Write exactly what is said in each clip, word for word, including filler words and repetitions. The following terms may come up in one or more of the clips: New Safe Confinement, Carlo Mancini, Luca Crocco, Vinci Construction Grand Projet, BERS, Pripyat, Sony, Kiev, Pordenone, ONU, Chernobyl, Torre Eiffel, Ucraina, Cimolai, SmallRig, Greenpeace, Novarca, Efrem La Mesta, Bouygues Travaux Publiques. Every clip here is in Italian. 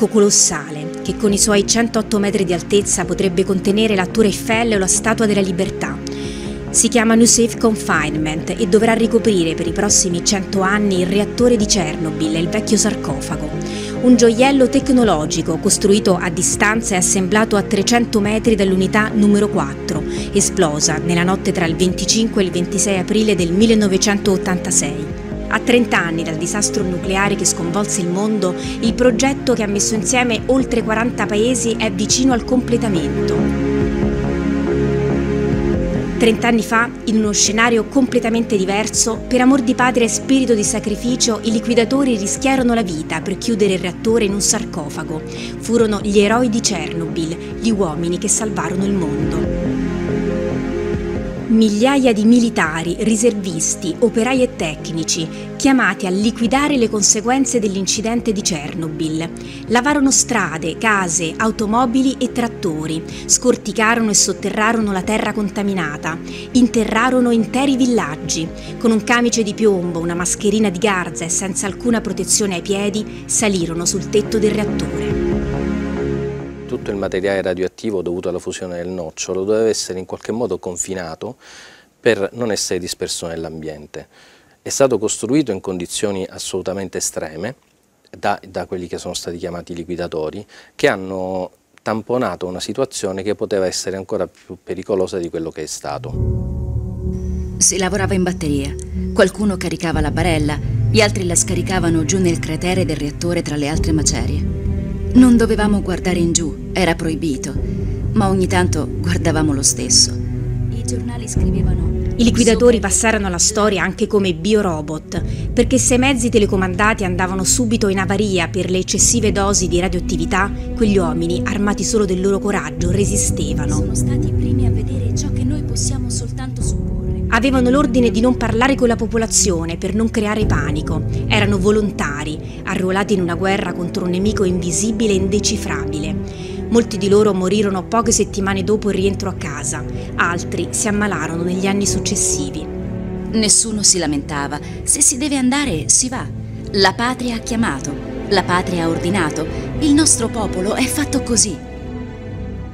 blocco colossale che con i suoi centootto metri di altezza potrebbe contenere la Tour Eiffel o la Statua della Libertà. Si chiama New Safe Confinement e dovrà ricoprire per i prossimi cento anni il reattore di Chernobyl e il vecchio sarcofago. Un gioiello tecnologico costruito a distanza e assemblato a trecento metri dall'unità numero quattro, esplosa nella notte tra il venticinque e il ventisei aprile del millenovecentottantasei. A trent'anni dal disastro nucleare che sconvolse il mondo, il progetto che ha messo insieme oltre quaranta paesi è vicino al completamento. trent'anni fa, in uno scenario completamente diverso, per amor di patria e spirito di sacrificio, i liquidatori rischiarono la vita per chiudere il reattore in un sarcofago. Furono gli eroi di Chernobyl, gli uomini che salvarono il mondo. Migliaia di militari, riservisti, operai e tecnici, chiamati a liquidare le conseguenze dell'incidente di Chernobyl. Lavarono strade, case, automobili e trattori, scorticarono e sotterrarono la terra contaminata, interrarono interi villaggi. Con un camice di piombo, una mascherina di garza e senza alcuna protezione ai piedi, salirono sul tetto del reattore. Tutto il materiale radioattivo dovuto alla fusione del nocciolo doveva essere in qualche modo confinato per non essere disperso nell'ambiente. È stato costruito in condizioni assolutamente estreme da, da quelli che sono stati chiamati liquidatori, che hanno tamponato una situazione che poteva essere ancora più pericolosa di quello che è stato. Si lavorava in batteria, qualcuno caricava la barella, gli altri la scaricavano giù nel cratere del reattore tra le altre macerie. Non dovevamo guardare in giù, era proibito, ma ogni tanto guardavamo lo stesso. I giornali scrivevano... I liquidatori passarono alla storia anche come biorobot, perché se i mezzi telecomandati andavano subito in avaria per le eccessive dosi di radioattività, quegli uomini, armati solo del loro coraggio, resistevano. Sono stati i primi a vedere ciò che noi possiamo soltanto supporre. Avevano l'ordine di non parlare con la popolazione per non creare panico. Erano volontari, arruolati in una guerra contro un nemico invisibile e indecifrabile. Molti di loro morirono poche settimane dopo il rientro a casa, altri si ammalarono negli anni successivi. Nessuno si lamentava. Se si deve andare, si va. La patria ha chiamato, la patria ha ordinato. Il nostro popolo è fatto così.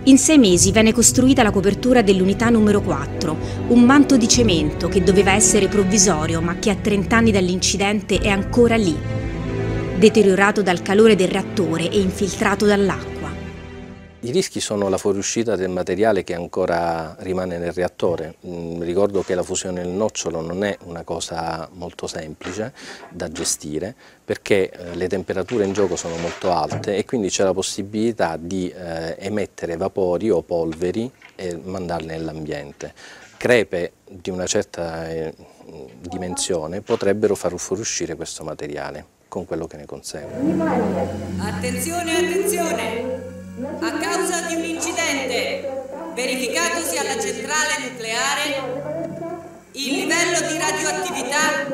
In sei mesi venne costruita la copertura dell'unità numero quattro, un manto di cemento che doveva essere provvisorio ma che a trent'anni dall'incidente è ancora lì, deteriorato dal calore del reattore e infiltrato dall'acqua. I rischi sono la fuoriuscita del materiale che ancora rimane nel reattore. Ricordo che la fusione del nocciolo non è una cosa molto semplice da gestire perché le temperature in gioco sono molto alte e quindi c'è la possibilità di eh, emettere vapori o polveri e mandarle nell'ambiente. Crepe di una certa eh, dimensione potrebbero far fuoriuscire questo materiale con quello che ne consegue. Attenzione, attenzione! A causa di un incidente verificatosi alla centrale nucleare, il livello di radioattività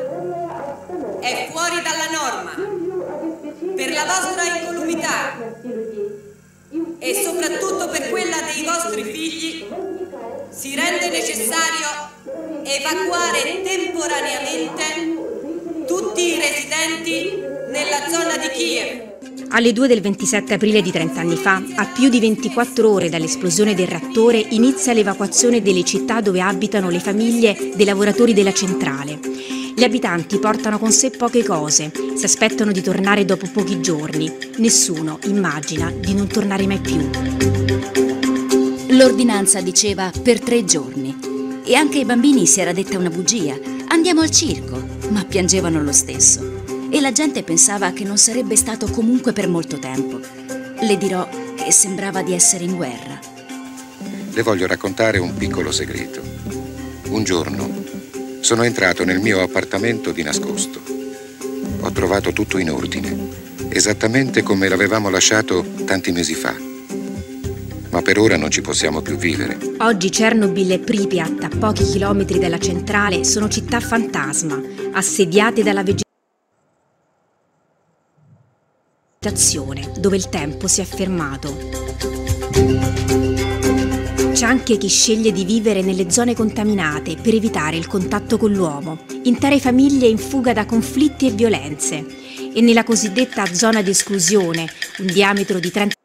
è fuori dalla norma. Per la vostra incolumità e soprattutto per quella dei vostri figli, si rende necessario evacuare temporaneamente tutti i residenti nella zona di Kiev. Alle due del ventisette aprile di trent'anni fa, a più di ventiquattro ore dall'esplosione del reattore, inizia l'evacuazione delle città dove abitano le famiglie dei lavoratori della centrale. Gli abitanti portano con sé poche cose, si aspettano di tornare dopo pochi giorni. Nessuno immagina di non tornare mai più. L'ordinanza diceva per tre giorni. E anche ai bambini si era detta una bugia. Andiamo al circo, ma piangevano lo stesso. E la gente pensava che non sarebbe stato comunque per molto tempo. Le dirò che sembrava di essere in guerra. Le voglio raccontare un piccolo segreto. Un giorno sono entrato nel mio appartamento di nascosto. Ho trovato tutto in ordine, esattamente come l'avevamo lasciato tanti mesi fa. Ma per ora non ci possiamo più vivere. Oggi Chernobyl e Pripyat, a pochi chilometri dalla centrale, sono città fantasma, assediate dalla vegetazione, dove il tempo si è fermato. C'è anche chi sceglie di vivere nelle zone contaminate per evitare il contatto con l'uomo, intere famiglie in fuga da conflitti e violenze. E nella cosiddetta zona di esclusione, un diametro di trenta.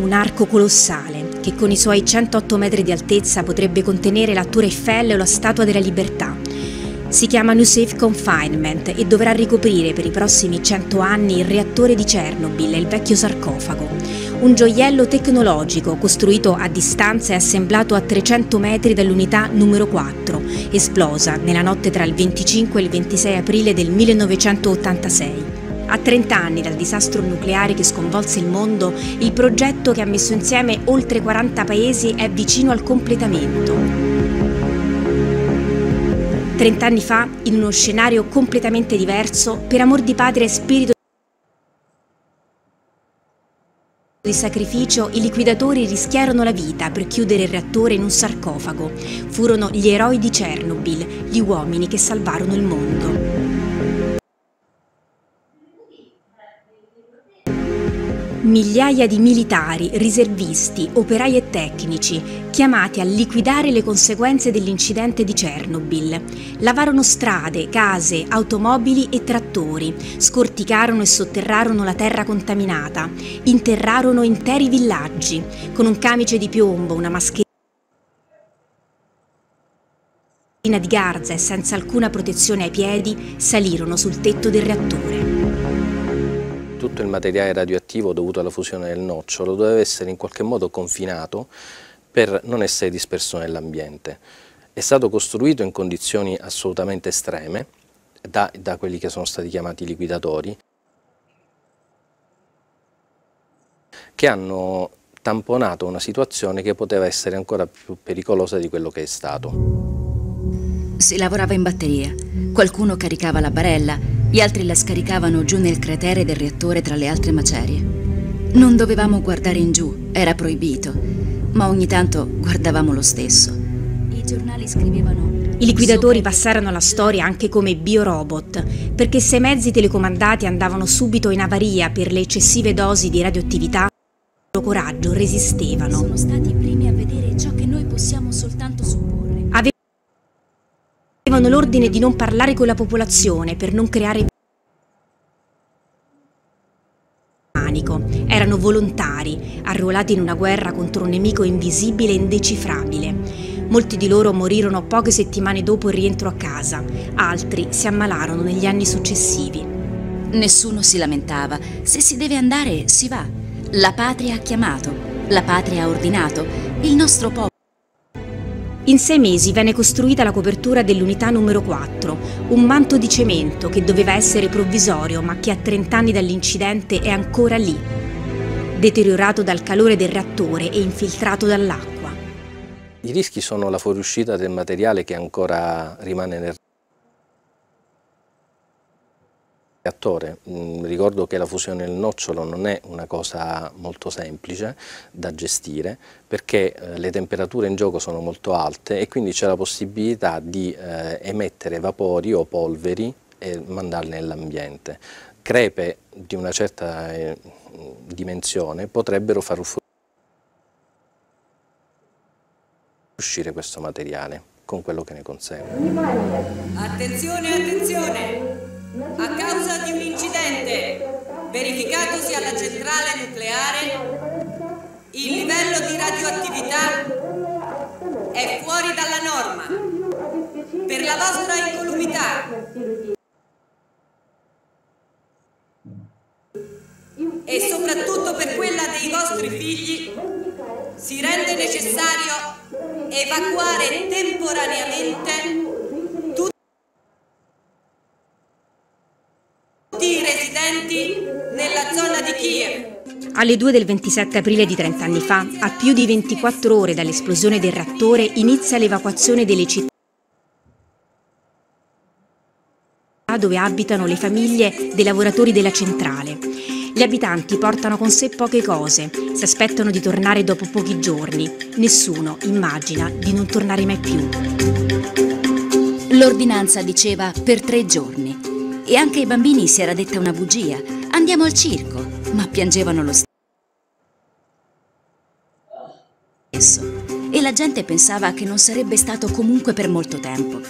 Un arco colossale che con i suoi centootto metri di altezza potrebbe contenere la Torre Eiffel o la Statua della Libertà. Si chiama New Safe Confinement e dovrà ricoprire per i prossimi cento anni il reattore di Chernobyl e il vecchio sarcofago. Un gioiello tecnologico costruito a distanza e assemblato a trecento metri dall'unità numero quattro, esplosa nella notte tra il venticinque e il ventisei aprile del millenovecentottantasei. A trenta anni dal disastro nucleare che sconvolse il mondo, il progetto che ha messo insieme oltre quaranta paesi è vicino al completamento. trent'anni fa, in uno scenario completamente diverso, per amor di patria e spirito di sacrificio, i liquidatori rischiarono la vita per chiudere il reattore in un sarcofago. Furono gli eroi di Chernobyl, gli uomini che salvarono il mondo. Migliaia di militari, riservisti, operai e tecnici, chiamati a liquidare le conseguenze dell'incidente di Chernobyl. Lavarono strade, case, automobili e trattori, scorticarono e sotterrarono la terra contaminata, interrarono interi villaggi, con un camice di piombo, una mascherina di garza e senza alcuna protezione ai piedi, salirono sul tetto del reattore. Tutto il materiale radioattivo dovuto alla fusione del nocciolo doveva essere in qualche modo confinato per non essere disperso nell'ambiente. È stato costruito in condizioni assolutamente estreme da, da quelli che sono stati chiamati liquidatori, che hanno tamponato una situazione che poteva essere ancora più pericolosa di quello che è stato. Si lavorava in batteria, qualcuno caricava la barella, gli altri la scaricavano giù nel cratere del reattore tra le altre macerie. Non dovevamo guardare in giù, era proibito, ma ogni tanto guardavamo lo stesso. I giornali scrivevano... I liquidatori passarono alla storia anche come biorobot, perché se i mezzi telecomandati andavano subito in avaria per le eccessive dosi di radioattività, il loro coraggio resistevano. Sono stati i primi a vedere ciò che noi possiamo soltanto supporre. Avevano l'ordine di non parlare con la popolazione per non creare panico. Erano volontari, arruolati in una guerra contro un nemico invisibile e indecifrabile. Molti di loro morirono poche settimane dopo il rientro a casa, altri si ammalarono negli anni successivi. Nessuno si lamentava, se si deve andare si va. La patria ha chiamato, la patria ha ordinato, il nostro popolo. In sei mesi venne costruita la copertura dell'unità numero quattro, un manto di cemento che doveva essere provvisorio ma che a trent'anni dall'incidente è ancora lì, deteriorato dal calore del reattore e infiltrato dall'acqua. I rischi sono la fuoriuscita del materiale che ancora rimane nel reattore. Ricordo che la fusione del nocciolo non è una cosa molto semplice da gestire perché le temperature in gioco sono molto alte e quindi c'è la possibilità di eh, emettere vapori o polveri e mandarle nell'ambiente. Crepe di una certa eh, dimensione potrebbero far uscire questo materiale con quello che ne consegue. Attenzione, attenzione! A causa di un incidente verificatosi alla centrale nucleare, il livello di radioattività è fuori dalla norma. Per la vostra incolumità e soprattutto per quella dei vostri figli, si rende necessario evacuare temporaneamente nella zona di Kiev. Alle due del ventisette aprile di trent'anni fa, a più di ventiquattro ore dall'esplosione del reattore, inizia l'evacuazione delle città dove abitano le famiglie dei lavoratori della centrale. Gli abitanti portano con sé poche cose, si aspettano di tornare dopo pochi giorni. Nessuno immagina di non tornare mai più. L'ordinanza diceva per tre giorni. E anche ai bambini si era detta una bugia. Andiamo al circo, ma piangevano lo stesso, e la gente pensava che non sarebbe stato comunque per molto tempo.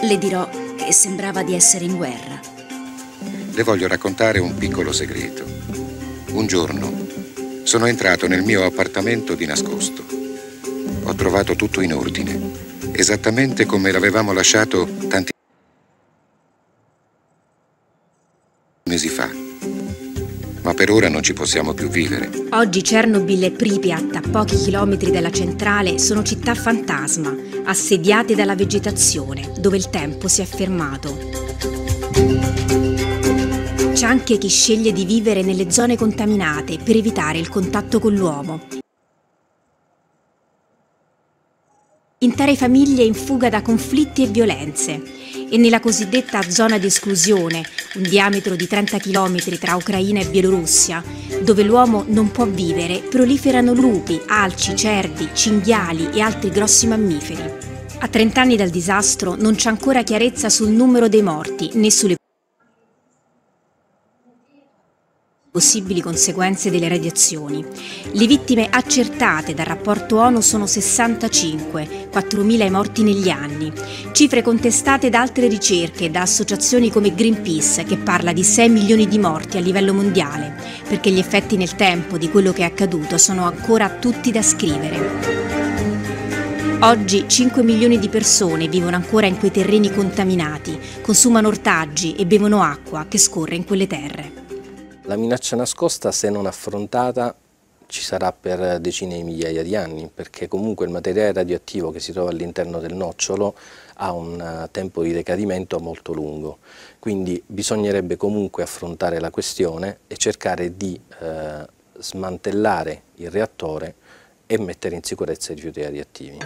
Le dirò che sembrava di essere in guerra. Le voglio raccontare un piccolo segreto. Un giorno sono entrato nel mio appartamento di nascosto. Ho trovato tutto in ordine, esattamente come l'avevamo lasciato tanti mesi fa. Ma per ora non ci possiamo più vivere. Oggi Chernobyl e Pripyat, a pochi chilometri dalla centrale, sono città fantasma, assediate dalla vegetazione, dove il tempo si è fermato. C'è anche chi sceglie di vivere nelle zone contaminate per evitare il contatto con l'uomo. Intere famiglie in fuga da conflitti e violenze. E nella cosiddetta zona di esclusione, un diametro di trenta chilometri tra Ucraina e Bielorussia, dove l'uomo non può vivere, proliferano lupi, alci, cervi, cinghiali e altri grossi mammiferi. A trent'anni dal disastro non c'è ancora chiarezza sul numero dei morti né sulle possibili conseguenze delle radiazioni. Le vittime accertate dal rapporto ONU sono sessantacinque, quattromila i morti negli anni, cifre contestate da altre ricerche, da associazioni come Greenpeace, che parla di sei milioni di morti a livello mondiale, perché gli effetti nel tempo di quello che è accaduto sono ancora tutti da scrivere. Oggi cinque milioni di persone vivono ancora in quei terreni contaminati, consumano ortaggi e bevono acqua che scorre in quelle terre. La minaccia nascosta, se non affrontata, ci sarà per decine di migliaia di anni, perché comunque il materiale radioattivo che si trova all'interno del nocciolo ha un tempo di decadimento molto lungo. Quindi bisognerebbe comunque affrontare la questione e cercare di eh, smantellare il reattore e mettere in sicurezza i rifiuti radioattivi.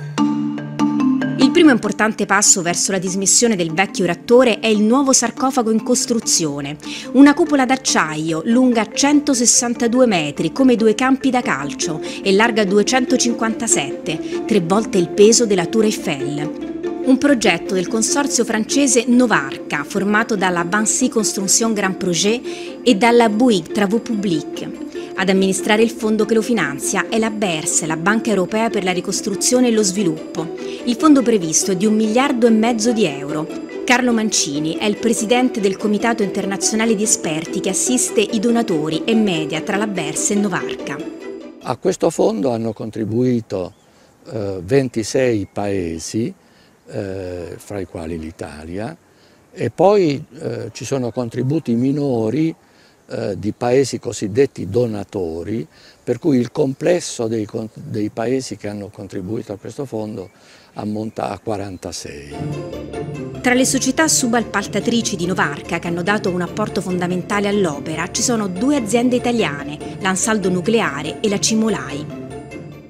Il primo importante passo verso la dismissione del vecchio reattore è il nuovo sarcofago in costruzione, una cupola d'acciaio lunga centosessantadue metri come due campi da calcio e larga duecentocinquantasette, tre volte il peso della Tour Eiffel. Un progetto del consorzio francese Novarca, formato dalla Vinci Construction Grand Projet e dalla Bouygues Travaux Publiques. Ad amministrare il fondo che lo finanzia è la BERS, la Banca Europea per la Ricostruzione e lo Sviluppo. Il fondo previsto è di un miliardo e mezzo di euro. Carlo Mancini è il presidente del Comitato Internazionale di Esperti che assiste i donatori e media tra la BERS e Novarca. A questo fondo hanno contribuito eh, ventisei paesi, eh, fra i quali l'Italia, e poi eh, ci sono contributi minori di paesi cosiddetti donatori, per cui il complesso dei, dei paesi che hanno contribuito a questo fondo ammonta a quarantasei. Tra le società subappaltatrici di Novarca che hanno dato un apporto fondamentale all'opera ci sono due aziende italiane, l'Ansaldo Nucleare e la Cimolai.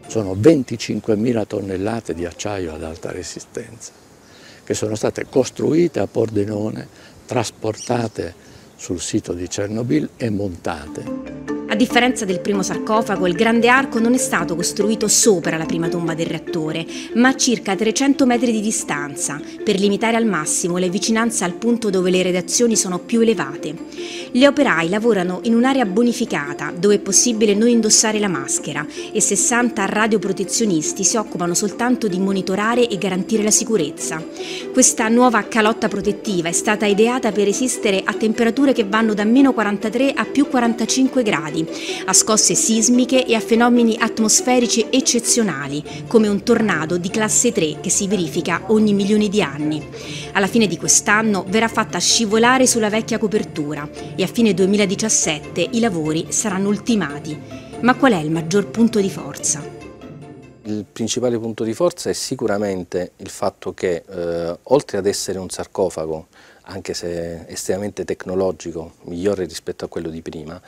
Sono venticinquemila tonnellate di acciaio ad alta resistenza che sono state costruite a Pordenone, trasportate sul sito di Chernobyl e montate. A differenza del primo sarcofago, il grande arco non è stato costruito sopra la prima tomba del reattore, ma a circa trecento metri di distanza, per limitare al massimo le vicinanze al punto dove le radiazioni sono più elevate. Gli operai lavorano in un'area bonificata, dove è possibile non indossare la maschera, e sessanta radioprotezionisti si occupano soltanto di monitorare e garantire la sicurezza. Questa nuova calotta protettiva è stata ideata per resistere a temperature che vanno da meno quarantatré a più quarantacinque gradi, a scosse sismiche e a fenomeni atmosferici eccezionali, come un tornado di classe tre che si verifica ogni milione di anni. Alla fine di quest'anno verrà fatta scivolare sulla vecchia copertura e a fine duemiladiciassette i lavori saranno ultimati. Ma qual è il maggior punto di forza? Il principale punto di forza è sicuramente il fatto che, eh, oltre ad essere un sarcofago, anche se estremamente tecnologico, migliore rispetto a quello di prima,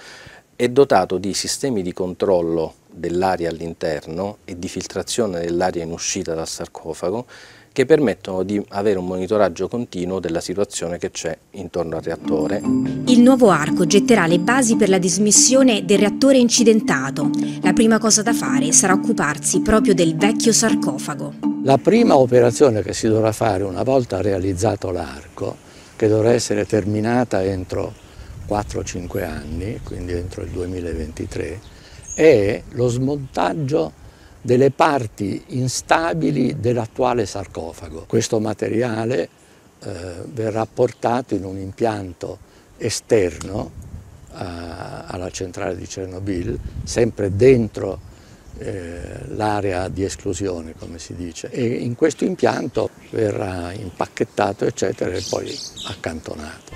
è dotato di sistemi di controllo dell'aria all'interno e di filtrazione dell'aria in uscita dal sarcofago che permettono di avere un monitoraggio continuo della situazione che c'è intorno al reattore. Il nuovo arco getterà le basi per la dismissione del reattore incidentato. La prima cosa da fare sarà occuparsi proprio del vecchio sarcofago. La prima operazione che si dovrà fare una volta realizzato l'arco, che dovrà essere terminata entro quattro o cinque anni, quindi entro il duemilaventitré, è lo smontaggio delle parti instabili dell'attuale sarcofago. Questo materiale eh, verrà portato in un impianto esterno eh, alla centrale di Chernobyl, sempre dentro eh, l'area di esclusione, come si dice, e in questo impianto verrà impacchettato eccetera e poi accantonato.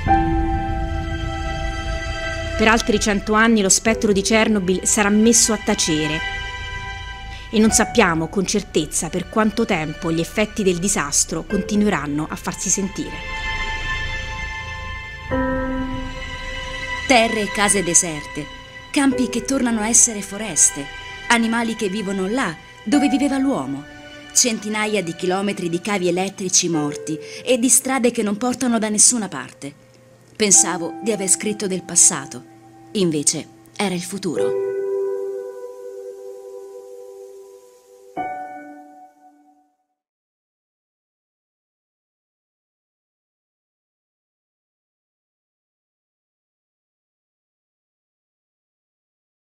Per altri cento anni lo spettro di Chernobyl sarà messo a tacere e non sappiamo con certezza per quanto tempo gli effetti del disastro continueranno a farsi sentire. Terre e case deserte, campi che tornano a essere foreste, animali che vivono là dove viveva l'uomo, centinaia di chilometri di cavi elettrici morti e di strade che non portano da nessuna parte. Pensavo di aver scritto del passato, invece era il futuro.